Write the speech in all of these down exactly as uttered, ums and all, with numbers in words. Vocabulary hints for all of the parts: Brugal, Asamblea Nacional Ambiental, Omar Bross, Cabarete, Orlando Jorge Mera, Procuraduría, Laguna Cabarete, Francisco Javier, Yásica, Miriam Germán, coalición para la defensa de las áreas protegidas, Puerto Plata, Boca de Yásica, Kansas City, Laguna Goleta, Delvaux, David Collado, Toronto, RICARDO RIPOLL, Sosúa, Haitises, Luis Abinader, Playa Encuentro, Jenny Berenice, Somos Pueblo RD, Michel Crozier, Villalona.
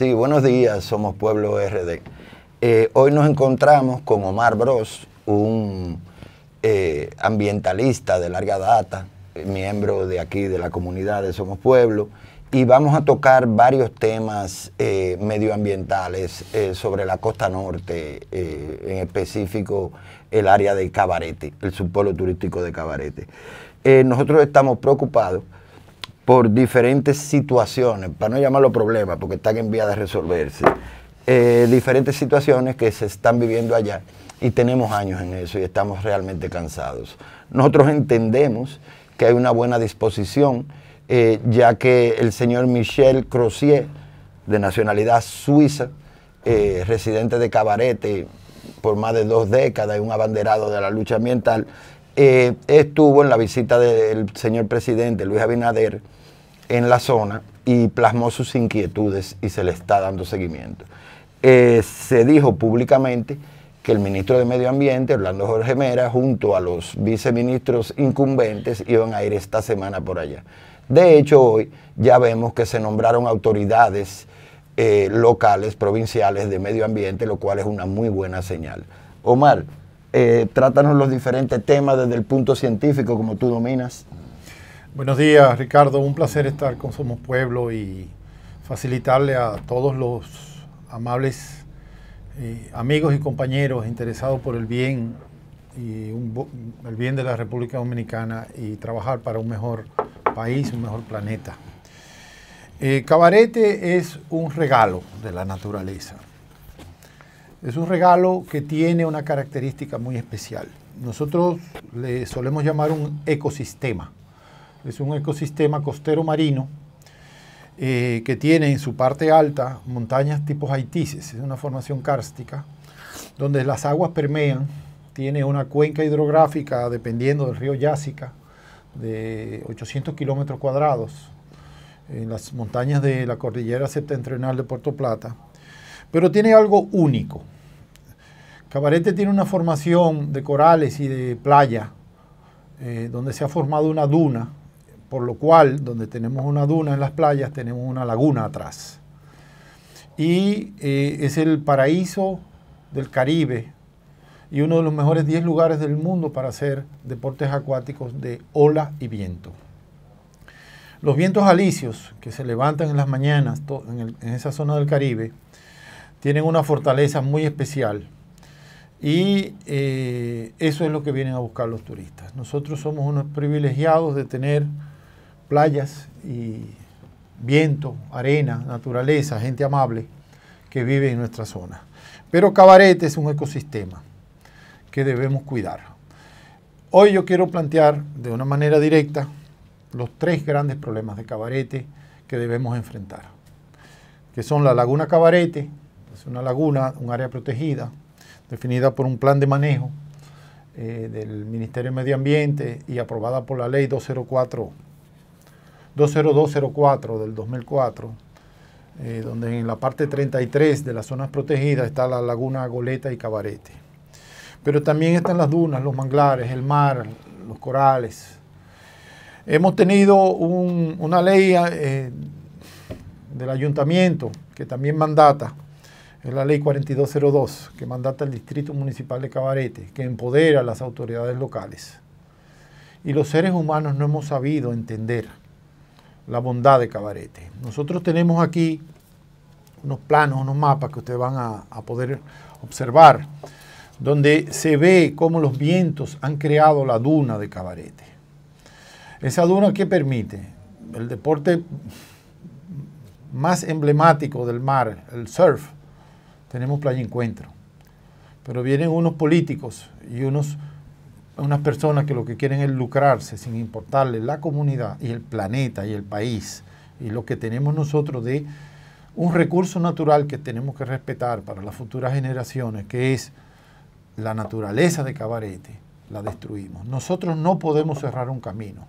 Sí, buenos días, Somos Pueblo R D. Eh, hoy nos encontramos con Omar Bross, un eh, ambientalista de larga data, miembro de aquí de la comunidad de Somos Pueblo, y vamos a tocar varios temas eh, medioambientales eh, sobre la costa norte, eh, en específico el área de Cabarete, el subpolo turístico de Cabarete. Eh, nosotros estamos preocupados por diferentes situaciones, para no llamarlo problemas, porque están en vía de resolverse, eh, diferentes situaciones que se están viviendo allá, y tenemos años en eso y estamos realmente cansados. Nosotros entendemos que hay una buena disposición, Eh, ya que el señor Michel Crozier, de nacionalidad suiza, eh, residente de Cabarete por más de dos décadas y un abanderado de la lucha ambiental, eh, estuvo en la visita del señor presidente Luis Abinader en la zona y plasmó sus inquietudes y se le está dando seguimiento. Eh, se dijo públicamente que el ministro de Medio Ambiente, Orlando Jorge Mera, junto a los viceministros incumbentes, iban a ir esta semana por allá. De hecho, hoy ya vemos que se nombraron autoridades eh, locales, provinciales de medio ambiente, lo cual es una muy buena señal. Omar, eh, trátanos los diferentes temas desde el punto científico, como tú dominas. Buenos días, Ricardo. Un placer estar con Somos Pueblo y facilitarle a todos los amables eh, amigos y compañeros interesados por el bien, y un, el bien de la República Dominicana y trabajar para un mejor país, un mejor planeta. Eh, Cabarete es un regalo de la naturaleza. Es un regalo que tiene una característica muy especial. Nosotros le solemos llamar un ecosistema. Es un ecosistema costero marino eh, que tiene en su parte alta montañas tipo haitises, es una formación kárstica, donde las aguas permean, tiene una cuenca hidrográfica dependiendo del río Yásica, de ochocientos kilómetros cuadrados en las montañas de la cordillera septentrional de Puerto Plata, pero tiene algo único. Cabarete tiene una formación de corales y de playa eh, donde se ha formado una duna, por lo cual donde tenemos una duna en las playas tenemos una laguna atrás, y eh, es el paraíso del Caribe y uno de los mejores diez lugares del mundo para hacer deportes acuáticos de ola y viento. Los vientos alisios que se levantan en las mañanas en, el, en esa zona del Caribe tienen una fortaleza muy especial, y eh, eso es lo que vienen a buscar los turistas. Nosotros somos unos privilegiados de tener playas y viento, arena, naturaleza, gente amable que vive en nuestra zona. Pero Cabarete es un ecosistema que debemos cuidar. Hoy yo quiero plantear de una manera directa los tres grandes problemas de Cabarete que debemos enfrentar, que son la Laguna Cabarete, es una laguna, un área protegida, definida por un plan de manejo eh, del Ministerio de Medio Ambiente y aprobada por la Ley dos cero dos cero cuatro del dos mil cuatro, eh, donde en la parte treinta y tres de las zonas protegidas está la Laguna Goleta y Cabarete. Pero también están las dunas, los manglares, el mar, los corales. Hemos tenido un, una ley eh, del ayuntamiento que también mandata, es la ley cuarenta y dos cero dos, que mandata el Distrito Municipal de Cabarete, que empodera a las autoridades locales. Y los seres humanos no hemos sabido entender la bondad de Cabarete. Nosotros tenemos aquí unos planos, unos mapas que ustedes van a, a poder observar, donde se ve cómo los vientos han creado la duna de Cabarete. Esa duna que permite el deporte más emblemático del mar, el surf. Tenemos Playa Encuentro, pero vienen unos políticos y unos, unas personas que lo que quieren es lucrarse sin importarle la comunidad y el planeta y el país y lo que tenemos nosotros de un recurso natural que tenemos que respetar para las futuras generaciones, que es la naturaleza de Cabarete. La destruimos. Nosotros no podemos cerrar un camino.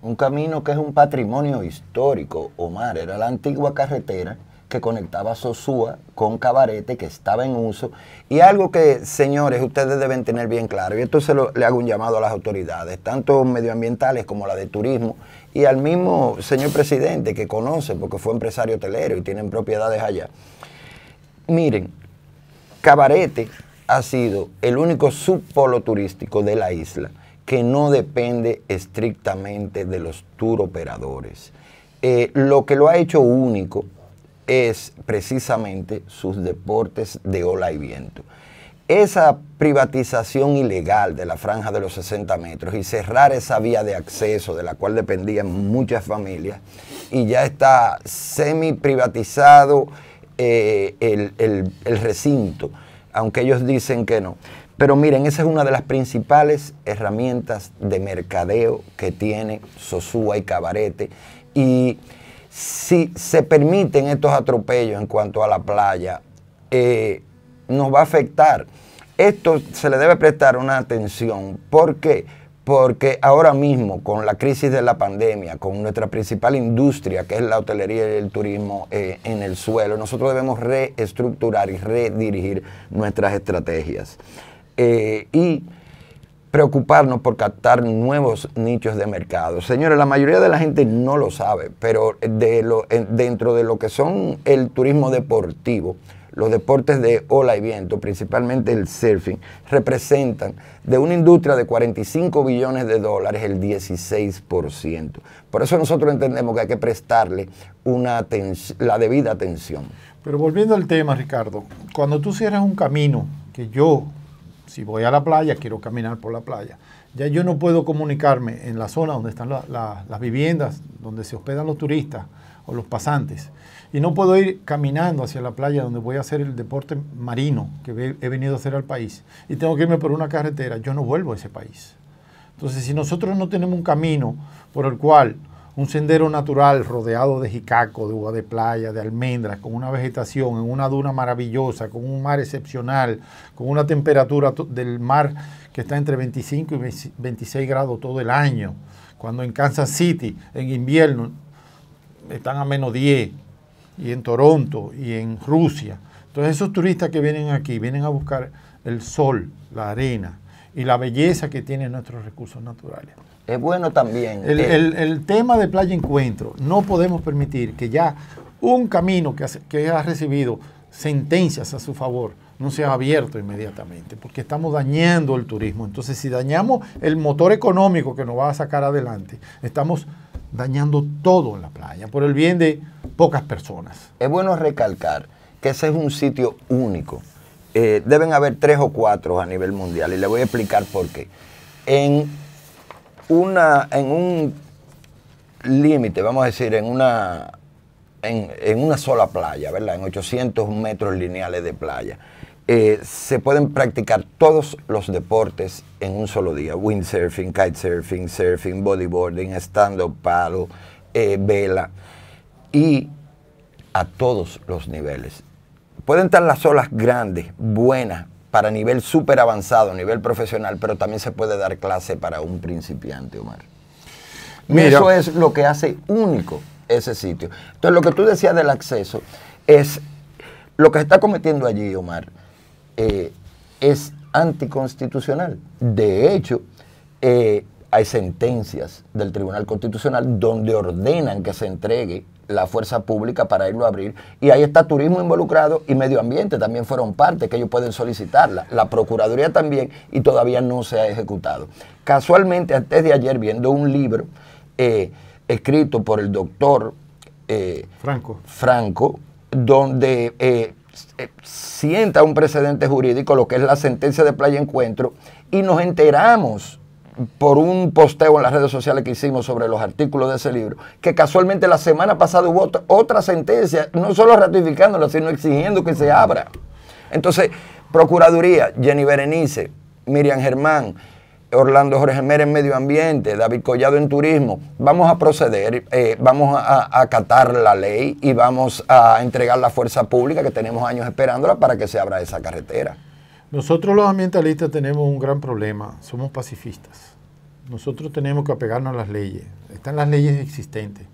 Un camino que es un patrimonio histórico, Omar. Era la antigua carretera que conectaba Sosúa con Cabarete, que estaba en uso. Y algo que, señores, ustedes deben tener bien claro, y esto se lo, le hago un llamado a las autoridades, tanto medioambientales como la de turismo, y al mismo señor presidente que conoce, porque fue empresario hotelero y tienen propiedades allá. Miren, Cabarete ha sido el único subpolo turístico de la isla que no depende estrictamente de los turoperadores. Eh, lo que lo ha hecho único es precisamente sus deportes de ola y viento. Esa privatización ilegal de la franja de los sesenta metros y cerrar esa vía de acceso de la cual dependían muchas familias, y ya está semi privatizado eh, el, el, el recinto, aunque ellos dicen que no. Pero miren, esa es una de las principales herramientas de mercadeo que tiene Sosúa y Cabarete. Y si se permiten estos atropellos en cuanto a la playa, eh, nos va a afectar. Esto se le debe prestar una atención. ¿Por qué? Porque ahora mismo, con la crisis de la pandemia, con nuestra principal industria, que es la hotelería y el turismo, eh, en el suelo, nosotros debemos reestructurar y redirigir nuestras estrategias. Eh, y preocuparnos por captar nuevos nichos de mercado. Señores, la mayoría de la gente no lo sabe, pero de lo, dentro de lo que son el turismo deportivo, los deportes de ola y viento, principalmente el surfing, representan de una industria de cuarenta y cinco billones de dólares el dieciséis por ciento. Por eso nosotros entendemos que hay que prestarle una la debida atención. Pero volviendo al tema, Ricardo, cuando tú cierras un camino, que yo, si voy a la playa, quiero caminar por la playa. Ya yo no puedo comunicarme en la zona donde están la, la, las viviendas, donde se hospedan los turistas o los pasantes. Y no puedo ir caminando hacia la playa donde voy a hacer el deporte marino que he venido a hacer al país. Y tengo que irme por una carretera. Yo no vuelvo a ese país. Entonces, si nosotros no tenemos un camino por el cual un sendero natural rodeado de jicaco, de uva de playa, de almendras, con una vegetación, en una duna maravillosa, con un mar excepcional, con una temperatura del mar que está entre veinticinco y veintiséis grados todo el año, cuando en Kansas City, en invierno, están a menos diez, y en Toronto, y en Rusia. Entonces esos turistas que vienen aquí, vienen a buscar el sol, la arena, y la belleza que tienen nuestros recursos naturales. Es bueno también. El, el, el tema de Playa Encuentro, no podemos permitir que ya un camino que, hace, que ha recibido sentencias a su favor no sea abierto inmediatamente, porque estamos dañando el turismo. Entonces, si dañamos el motor económico que nos va a sacar adelante, estamos dañando todo en la playa, por el bien de pocas personas. Es bueno recalcar que ese es un sitio único. Eh, deben haber tres o cuatro a nivel mundial, y le voy a explicar por qué. En... Una, en un límite, vamos a decir, en una, en, en una sola playa, ¿verdad? En ochocientos metros lineales de playa, eh, se pueden practicar todos los deportes en un solo día. Windsurfing, kitesurfing, surfing, bodyboarding, stand-up paddle, eh, vela, y a todos los niveles. Pueden estar las olas grandes, buenas, para nivel súper avanzado, nivel profesional, pero también se puede dar clase para un principiante, Omar. Mira. Eso es lo que hace único ese sitio. Entonces, lo que tú decías del acceso es lo que se está cometiendo allí, Omar, eh, es anticonstitucional. De hecho, eh, hay sentencias del Tribunal Constitucional donde ordenan que se entregue la fuerza pública para irlo a abrir, y ahí está turismo involucrado, y medio ambiente también fueron parte, que ellos pueden solicitarla, la Procuraduría también, y todavía no se ha ejecutado. Casualmente, antes de ayer, viendo un libro eh, escrito por el doctor eh, Franco. Franco, donde eh, sienta un precedente jurídico lo que es la sentencia de Playa Encuentro, y nos enteramos por un posteo en las redes sociales que hicimos sobre los artículos de ese libro, que casualmente la semana pasada hubo otra sentencia, no solo ratificándola, sino exigiendo que se abra. Entonces, Procuraduría, Jenny Berenice, Miriam Germán, Orlando Jorge Mera en Medio Ambiente, David Collado en Turismo, vamos a proceder, eh, vamos a, a acatar la ley y vamos a entregar la fuerza pública que tenemos años esperándola para que se abra esa carretera. Nosotros los ambientalistas tenemos un gran problema, somos pacifistas. Nosotros tenemos que apegarnos a las leyes, están las leyes existentes.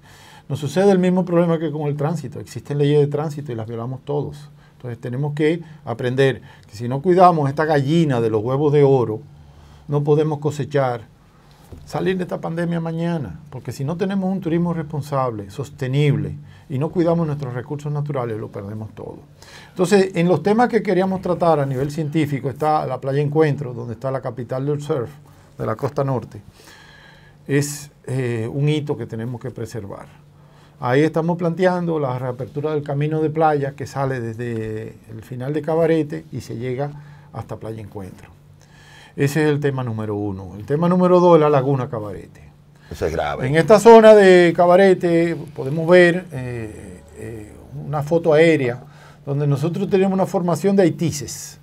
Nos sucede el mismo problema que con el tránsito. Existen leyes de tránsito y las violamos todos. Entonces tenemos que aprender que si no cuidamos esta gallina de los huevos de oro, no podemos cosechar, salir de esta pandemia mañana. Porque si no tenemos un turismo responsable, sostenible, y no cuidamos nuestros recursos naturales, lo perdemos todo. Entonces, en los temas que queríamos tratar a nivel científico está la Playa Encuentro, donde está la capital del surf de la costa norte. Es eh, un hito que tenemos que preservar. Ahí estamos planteando la reapertura del camino de playa que sale desde el final de Cabarete y se llega hasta Playa Encuentro. Ese es el tema número uno. El tema número dos es la Laguna Cabarete. Eso es grave. En esta zona de Cabarete podemos ver eh, eh, una foto aérea donde nosotros tenemos una formación de haitises.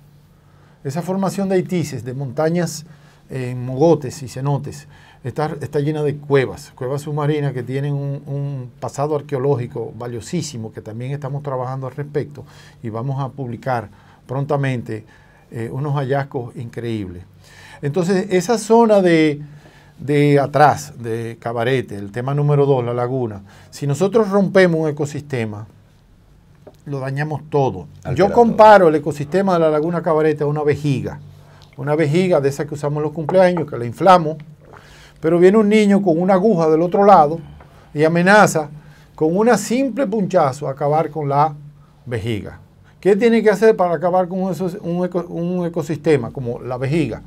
Esa formación de haitises, de montañas en eh, mogotes y cenotes, está, está llena de cuevas, cuevas submarinas que tienen un, un pasado arqueológico valiosísimo que también estamos trabajando al respecto y vamos a publicar prontamente eh, unos hallazgos increíbles. Entonces, esa zona de, de atrás, de Cabarete, el tema número dos, la laguna, si nosotros rompemos un ecosistema, lo dañamos todo. Altera Yo comparo todo. El ecosistema de la Laguna Cabarete a una vejiga, una vejiga de esas que usamos en los cumpleaños, que la inflamos, pero viene un niño con una aguja del otro lado y amenaza con una simple punchazo a acabar con la vejiga. ¿Qué tiene que hacer para acabar con un ecosistema como la vejiga?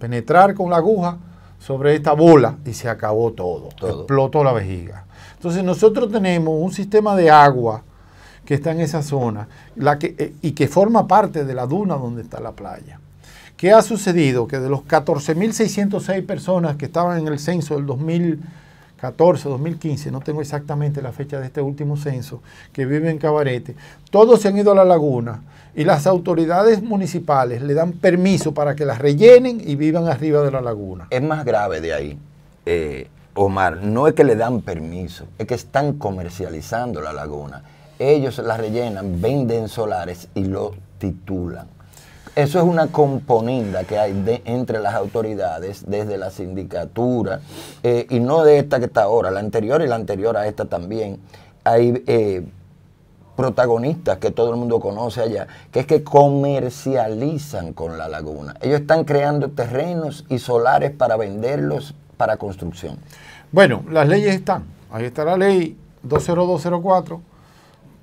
Penetrar con la aguja sobre esta bola y se acabó todo. todo. Explotó la vejiga. Entonces nosotros tenemos un sistema de agua que está en esa zona la que, y que forma parte de la duna donde está la playa. ¿Qué ha sucedido? Que de los catorce mil seiscientas seis personas que estaban en el censo del dos mil catorce, dos mil quince, no tengo exactamente la fecha de este último censo, que viven en Cabarete, todos se han ido a la laguna y las autoridades municipales le dan permiso para que las rellenen y vivan arriba de la laguna. Es más grave de ahí, eh, Omar, no es que le dan permiso, es que están comercializando la laguna. Ellos la rellenan, venden solares y lo titulan. Eso es una componenda que hay de, entre las autoridades, desde la sindicatura, eh, y no de esta que está ahora, la anterior y la anterior a esta también. Hay eh, protagonistas que todo el mundo conoce allá, que es que comercializan con la laguna. Ellos están creando terrenos y solares para venderlos para construcción. Bueno, las leyes están. Ahí está la ley dos cero dos cero cuatro,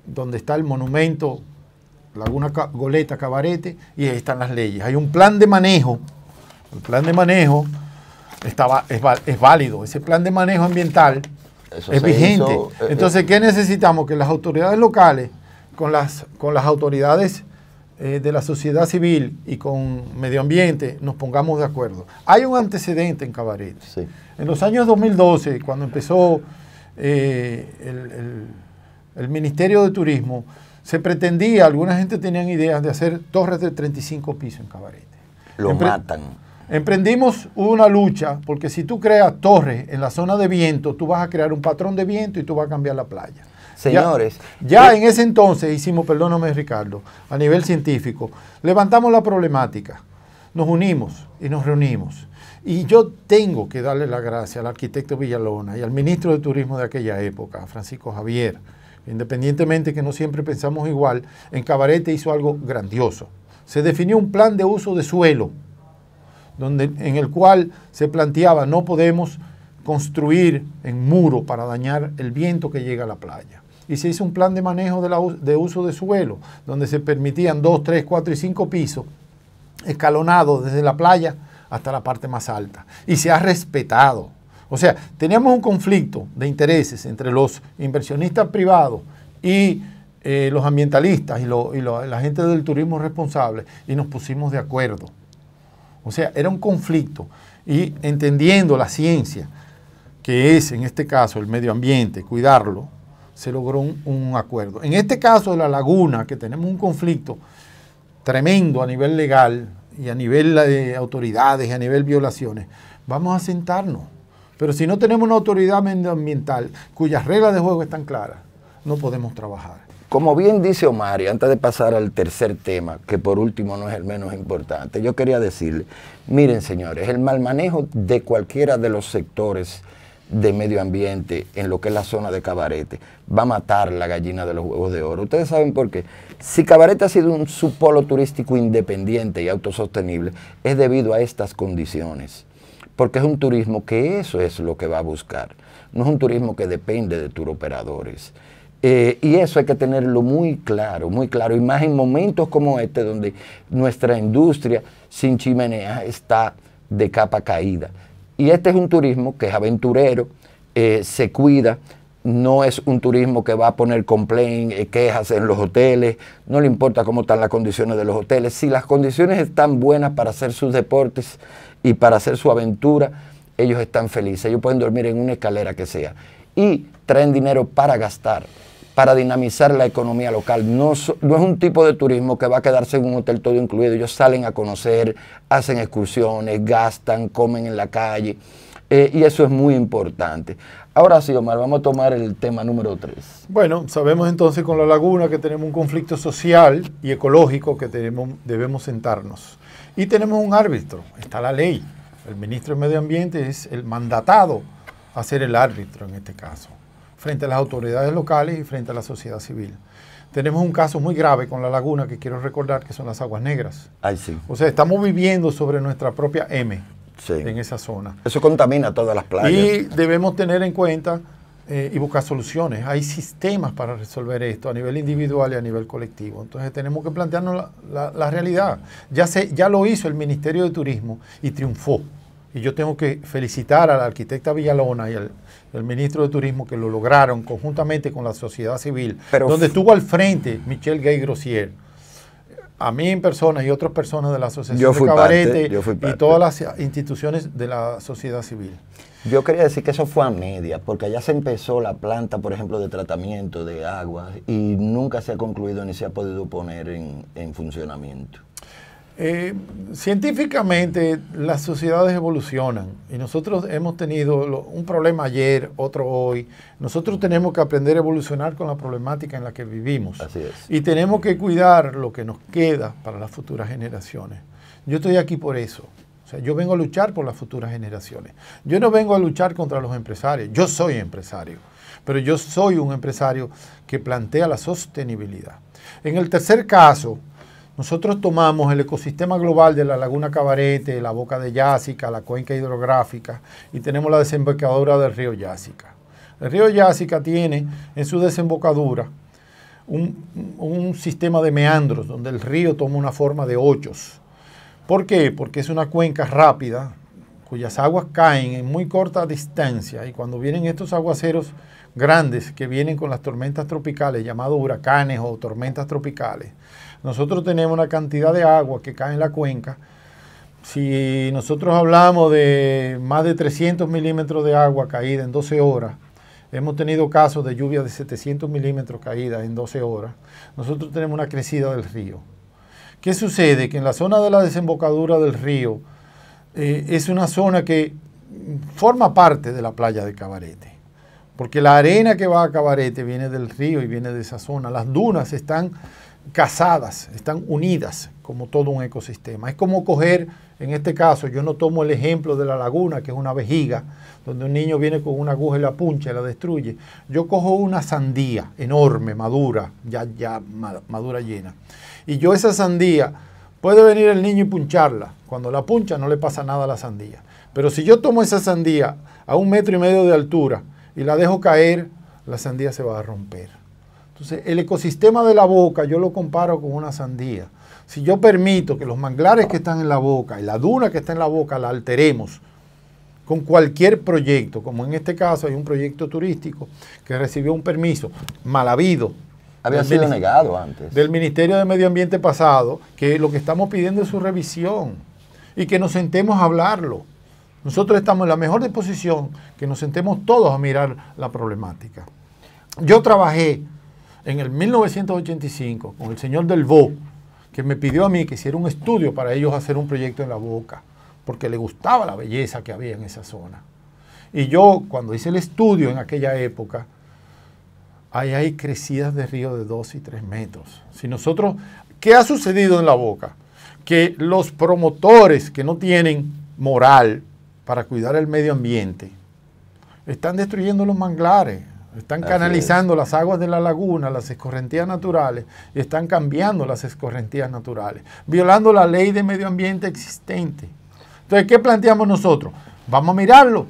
donde está el monumento Laguna Goleta, Cabarete, y ahí están las leyes. Hay un plan de manejo. El plan de manejo está, es, es válido. Ese plan de manejo ambiental Eso es vigente. Hizo, eh, Entonces, ¿qué necesitamos? Que las autoridades locales, con las, con las autoridades eh, de la sociedad civil y con medio ambiente, nos pongamos de acuerdo. Hay un antecedente en Cabarete. Sí. En los años dos mil doce, cuando empezó eh, el, el, el Ministerio de Turismo, se pretendía, alguna gente tenían ideas de hacer torres de treinta y cinco pisos en Cabarete. Lo Empre matan. Emprendimos una lucha, porque si tú creas torres en la zona de viento, tú vas a crear un patrón de viento y tú vas a cambiar la playa. Señores. Ya, ya es... en ese entonces hicimos, perdóname Ricardo, a nivel científico, levantamos la problemática, nos unimos y nos reunimos. Y yo tengo que darle la gracia al arquitecto Villalona y al ministro de Turismo de aquella época, Francisco Javier. Independientemente que no siempre pensamos igual, en Cabarete hizo algo grandioso. Se definió un plan de uso de suelo, donde, en el cual se planteaba no podemos construir en muro para dañar el viento que llega a la playa. Y se hizo un plan de manejo de, la, de uso de suelo, donde se permitían dos, tres, cuatro y cinco pisos escalonados desde la playa hasta la parte más alta. Y se ha respetado. O sea, teníamos un conflicto de intereses entre los inversionistas privados y eh, los ambientalistas y, lo, y lo, la gente del turismo responsable y nos pusimos de acuerdo. O sea, era un conflicto y entendiendo la ciencia, que es en este caso el medio ambiente, cuidarlo, se logró un, un acuerdo. En este caso de la laguna, que tenemos un conflicto tremendo a nivel legal y a nivel de autoridades y a nivel violaciones, vamos a sentarnos. Pero si no tenemos una autoridad medioambiental cuyas reglas de juego están claras, no podemos trabajar. Como bien dice Omar, y antes de pasar al tercer tema, que por último no es el menos importante, yo quería decirle, miren señores, el mal manejo de cualquiera de los sectores de medio ambiente en lo que es la zona de Cabarete, va a matar la gallina de los huevos de oro. Ustedes saben por qué. Si Cabarete ha sido un subpolo turístico independiente y autosostenible, es debido a estas condiciones, porque es un turismo que eso es lo que va a buscar, no es un turismo que depende de turoperadores. Eh, y eso hay que tenerlo muy claro, muy claro, y más en momentos como este, donde nuestra industria sin chimenea está de capa caída. Y este es un turismo que es aventurero, eh, se cuida, no es un turismo que va a poner complaint, eh, quejas en los hoteles, no le importa cómo están las condiciones de los hoteles. Si las condiciones están buenas para hacer sus deportes y para hacer su aventura, ellos están felices, ellos pueden dormir en una escalera que sea. Y traen dinero para gastar, para dinamizar la economía local. No, no es un tipo de turismo que va a quedarse en un hotel todo incluido. Ellos salen a conocer, hacen excursiones, gastan, comen en la calle. Eh, y eso es muy importante. Ahora sí, Omar, vamos a tomar el tema número tres. Bueno, sabemos entonces con la laguna que tenemos un conflicto social y ecológico que tenemos, debemos sentarnos. Y tenemos un árbitro, está la ley. El ministro de Medio Ambiente es el mandatado a ser el árbitro en este caso, frente a las autoridades locales y frente a la sociedad civil. Tenemos un caso muy grave con la laguna que quiero recordar, que son las aguas negras. Ay, sí. O sea, estamos viviendo sobre nuestra propia M, sí, en esa zona. Eso contamina todas las playas. Y debemos tener en cuenta eh, y buscar soluciones. Hay sistemas para resolver esto a nivel individual y a nivel colectivo. Entonces tenemos que plantearnos la, la, la realidad. Ya, se, ya lo hizo el Ministerio de Turismo y triunfó. Y yo tengo que felicitar a la arquitecta Villalona y al, al ministro de Turismo que lo lograron conjuntamente con la sociedad civil, pero donde estuvo al frente Michel Crozier. A mí en persona y otras personas de la Asociación de Cabarete parte, y todas las instituciones de la sociedad civil. Yo quería decir que eso fue a media, porque allá se empezó la planta, por ejemplo, de tratamiento de aguas y nunca se ha concluido ni se ha podido poner en, en funcionamiento. Eh, científicamente las sociedades evolucionan y nosotros hemos tenido lo, un problema ayer, otro hoy. Nosotros tenemos que aprender a evolucionar con la problemática en la que vivimos. Así es. Y tenemos que cuidar lo que nos queda para las futuras generaciones. Yo estoy aquí por eso. O sea, yo vengo a luchar por las futuras generaciones. Yo no vengo a luchar contra los empresarios. Yo soy empresario, pero yo soy un empresario que plantea la sostenibilidad. En el tercer caso, nosotros tomamos el ecosistema global de la Laguna Cabarete, la Boca de Yásica, la cuenca hidrográfica y tenemos la desembocadura del río Yásica. El río Yásica tiene en su desembocadura un, un sistema de meandros donde el río toma una forma de ochos. ¿Por qué? Porque es una cuenca rápida cuyas aguas caen en muy corta distancia y cuando vienen estos aguaceros grandes que vienen con las tormentas tropicales, llamados huracanes o tormentas tropicales, nosotros tenemos una cantidad de agua que cae en la cuenca. Si nosotros hablamos de más de trescientos milímetros de agua caída en doce horas, hemos tenido casos de lluvia de setecientos milímetros caída en doce horas, nosotros tenemos una crecida del río. ¿Qué sucede? Que en la zona de la desembocadura del río eh, es una zona que forma parte de la playa de Cabarete, porque la arena que va a Cabarete viene del río y viene de esa zona. Las dunas están casadas, están unidas como todo un ecosistema. Es como coger, en este caso, yo no tomo el ejemplo de la laguna, que es una vejiga, donde un niño viene con una aguja y la puncha y la destruye. Yo cojo una sandía enorme, madura, ya, ya madura llena. Y yo esa sandía, puede venir el niño y puncharla. Cuando la puncha no le pasa nada a la sandía. Pero si yo tomo esa sandía a un metro y medio de altura y la dejo caer, la sandía se va a romper. Entonces, el ecosistema de la boca yo lo comparo con una sandía. Si yo permito que los manglares que están en la boca y la duna que está en la boca la alteremos con cualquier proyecto, como en este caso hay un proyecto turístico que recibió un permiso mal habido. Había sido negado antes. Del Ministerio de Medio Ambiente pasado, que lo que estamos pidiendo es su revisión y que nos sentemos a hablarlo. Nosotros estamos en la mejor disposición que nos sentemos todos a mirar la problemática. Yo trabajé en el mil novecientos ochenta y cinco, con el señor Delvaux, que me pidió a mí que hiciera un estudio para ellos hacer un proyecto en la boca, porque le gustaba la belleza que había en esa zona. Y yo, cuando hice el estudio en aquella época, ahí hay crecidas de río de dos y tres metros. Si nosotros, ¿qué ha sucedido en la boca? Que los promotores que no tienen moral para cuidar el medio ambiente, están destruyendo los manglares, están canalizando las aguas de la laguna, las escorrentías naturales, y están cambiando las escorrentías naturales, violando la ley de medio ambiente existente. Entonces, ¿qué planteamos nosotros? Vamos a mirarlo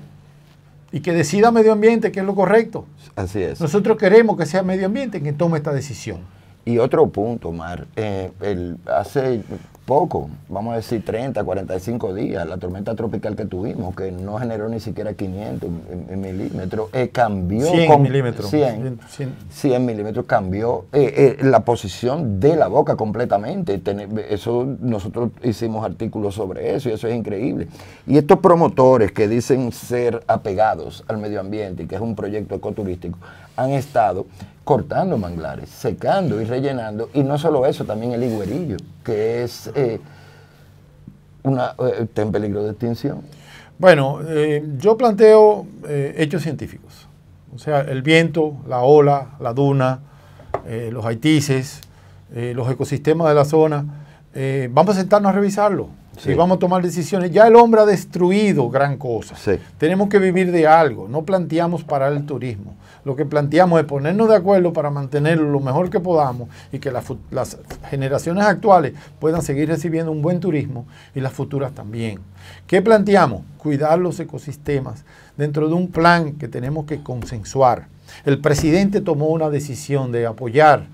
y que decida medio ambiente que es lo correcto. Así es. Nosotros queremos que sea medio ambiente quien tome esta decisión. Y otro punto, Omar, eh, el, hace poco, vamos a decir treinta, cuarenta y cinco días, la tormenta tropical que tuvimos, que no generó ni siquiera quinientos milímetros, eh, cambió... cien milímetros. cien milímetros cambió eh, eh, la posición de la boca completamente. Ten, eso nosotros hicimos artículos sobre eso y eso es increíble. Y estos promotores que dicen ser apegados al medio ambiente, que es un proyecto ecoturístico, han estado cortando manglares, secando y rellenando, y no solo eso, también el higuerillo, que es eh, una, eh, está en peligro de extinción. Bueno, eh, yo planteo eh, hechos científicos, o sea, el viento, la ola, la duna, eh, los haitices, eh, los ecosistemas de la zona, eh, vamos a sentarnos a revisarlo, sí. Y vamos a tomar decisiones. Ya el hombre ha destruido gran cosa, sí. Tenemos que vivir de algo, no planteamos parar el turismo. Lo que planteamos es ponernos de acuerdo para mantenerlo lo mejor que podamos y que las, las generaciones actuales puedan seguir recibiendo un buen turismo y las futuras también. ¿Qué planteamos? Cuidar los ecosistemas dentro de un plan que tenemos que consensuar. El presidente tomó una decisión de apoyar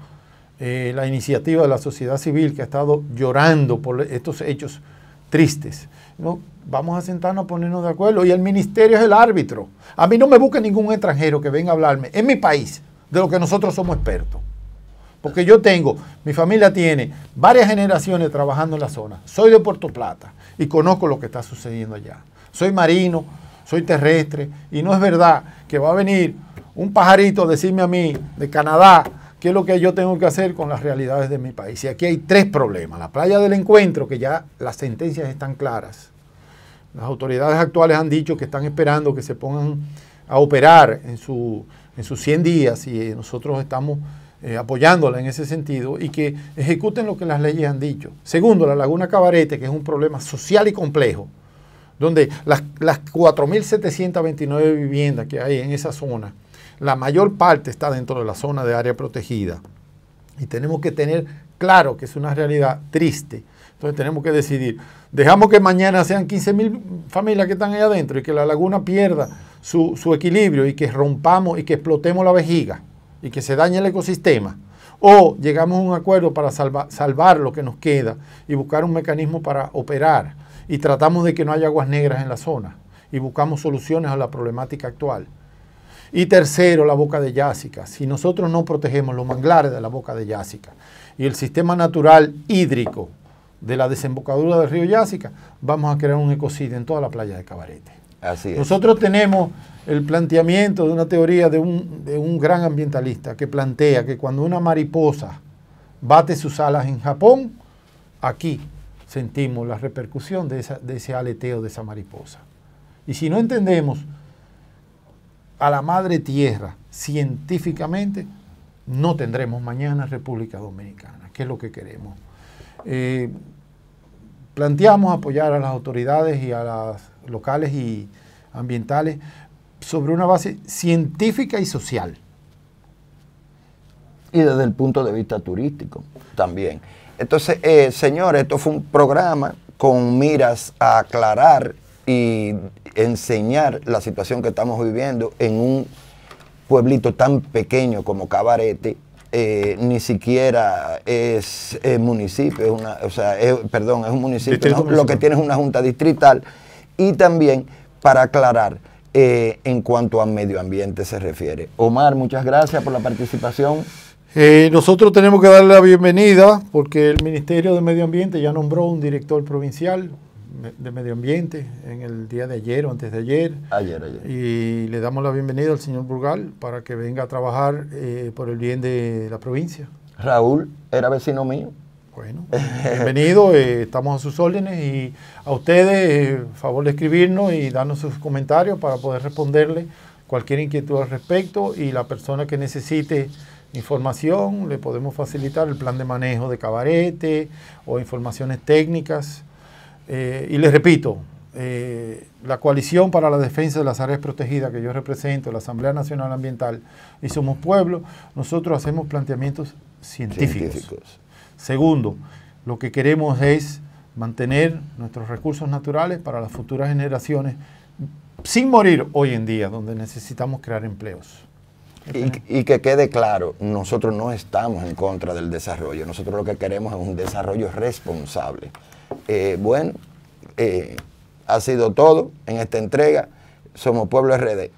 eh, la iniciativa de la sociedad civil que ha estado llorando por estos hechos tristes. ¿No? Vamos a sentarnos a ponernos de acuerdo y el ministerio es el árbitro. A mí no me busca ningún extranjero que venga a hablarme en mi país de lo que nosotros somos expertos. Porque yo tengo, mi familia tiene varias generaciones trabajando en la zona. Soy de Puerto Plata y conozco lo que está sucediendo allá. Soy marino, soy terrestre y no es verdad que va a venir un pajarito a decirme a mí de Canadá qué es lo que yo tengo que hacer con las realidades de mi país. Y aquí hay tres problemas. La playa del Encuentro, que ya las sentencias están claras. Las autoridades actuales han dicho que están esperando que se pongan a operar en, su, en sus cien días y nosotros estamos eh, apoyándola en ese sentido y que ejecuten lo que las leyes han dicho. Segundo, la Laguna Cabarete, que es un problema social y complejo, donde las, las cuatro mil setecientas veintinueve viviendas que hay en esa zona, la mayor parte está dentro de la zona de área protegida y tenemos que tener claro que es una realidad triste. Entonces tenemos que decidir, dejamos que mañana sean quince mil familias que están allá adentro y que la laguna pierda su, su equilibrio y que rompamos y que explotemos la vejiga y que se dañe el ecosistema. O llegamos a un acuerdo para salva, salvar lo que nos queda y buscar un mecanismo para operar y tratamos de que no haya aguas negras en la zona y buscamos soluciones a la problemática actual. Y tercero, la Boca de Yásica. Si nosotros no protegemos los manglares de la Boca de Yásica y el sistema natural hídrico de la desembocadura del río Yásica, vamos a crear un ecocidio en toda la playa de Cabarete. Así es. Nosotros tenemos el planteamiento de una teoría de un, de un gran ambientalista que plantea que cuando una mariposa bate sus alas en Japón, aquí sentimos la repercusión de, esa, de ese aleteo de esa mariposa. Y si no entendemos a la madre tierra científicamente, no tendremos mañana República Dominicana, que es lo que queremos. Eh, planteamos apoyar a las autoridades y a las locales y ambientales sobre una base científica y social. Y desde el punto de vista turístico también. Entonces, eh, señores, esto fue un programa con miras a aclarar y enseñar la situación que estamos viviendo en un pueblito tan pequeño como Cabarete. Eh, ni siquiera es eh, municipio, es una, o sea, es, perdón, es un municipio, ¿no? Lo que tiene es una junta distrital y también para aclarar eh, en cuanto a medio ambiente se refiere. Omar, muchas gracias por la participación. Eh, nosotros tenemos que darle la bienvenida porque el Ministerio de Medio Ambiente ya nombró un director provincial de medio ambiente en el día de ayer o antes de ayer. Ayer, ayer. Y le damos la bienvenida al señor Brugal para que venga a trabajar eh, por el bien de la provincia. Raúl era vecino mío. Bueno, bienvenido, eh, estamos a sus órdenes y a ustedes, eh, favor de escribirnos y darnos sus comentarios para poder responderle cualquier inquietud al respecto y la persona que necesite información, le podemos facilitar el plan de manejo de Cabarete o informaciones técnicas. Eh, y les repito, eh, la coalición para la defensa de las áreas protegidas que yo represento, la Asamblea Nacional Ambiental y Somos Pueblo, nosotros hacemos planteamientos científicos. científicos. Segundo, lo que queremos es mantener nuestros recursos naturales para las futuras generaciones sin morir hoy en día, donde necesitamos crear empleos. Y, y que quede claro, nosotros no estamos en contra del desarrollo, nosotros lo que queremos es un desarrollo responsable. Eh, bueno, eh, ha sido todo en esta entrega, Somos Pueblo R D.